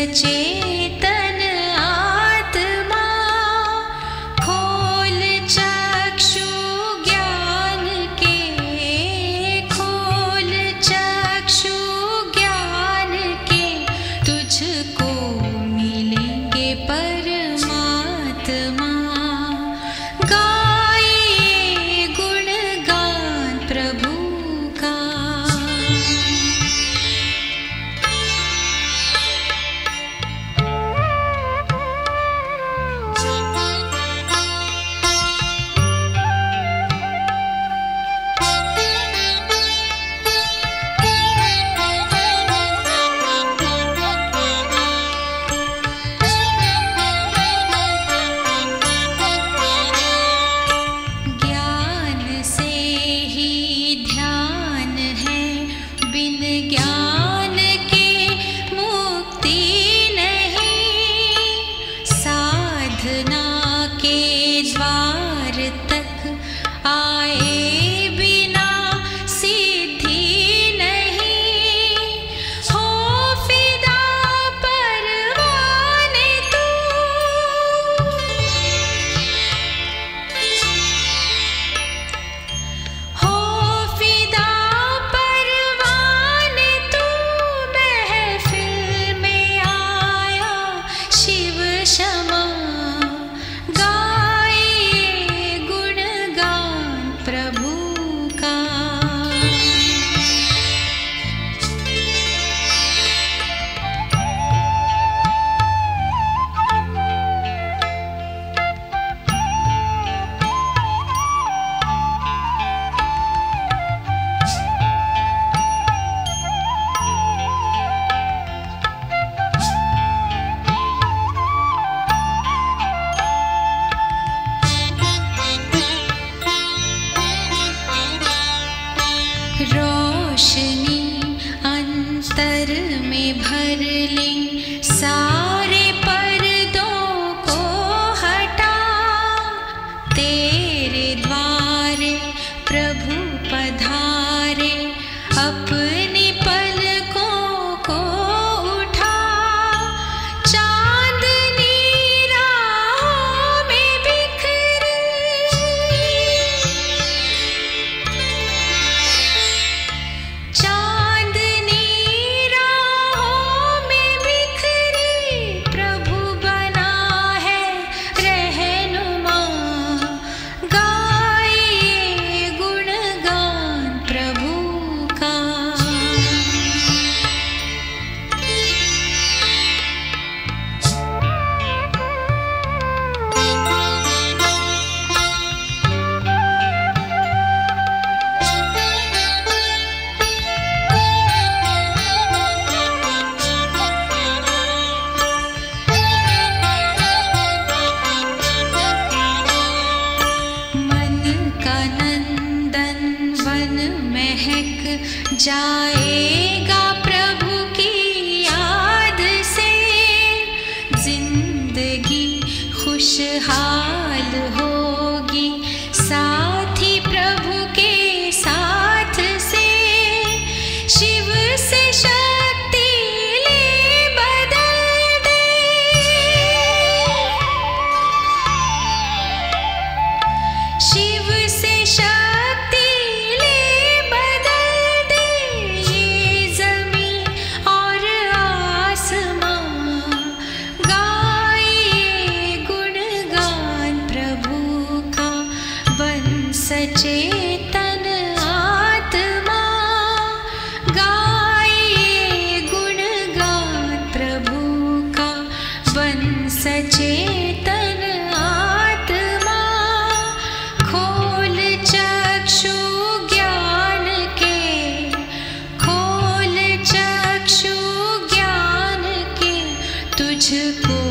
सचेतन आत्मा खोल चक्षु ज्ञान के, खोल चक्षु ज्ञान के, तुझको मिलेंगे परमात्मा। गाइए गुणगान प्रभु का। रोशनी अंतर में भर लें, सारे पर्दों को हटा, तेरे द्वारे प्रभु पधारे, अपने पलकों को उठा, चांदनी राहों में बिखरी प्रभु बना है रहनुमा। गाइए गुणगान प्रभु का। महक जाएगा प्रभु की याद से, जिंदगी खुशहाल होगी साथी प्रभु के साथ से, शिव से शक्ति ले बदल दे। शिव से सचेतन आत्मा, गाइए गुणगान प्रभु का। बन सचेतन आत्मा, खोल चक्षु ज्ञान के, खोल चक्षु ज्ञान के, तुझको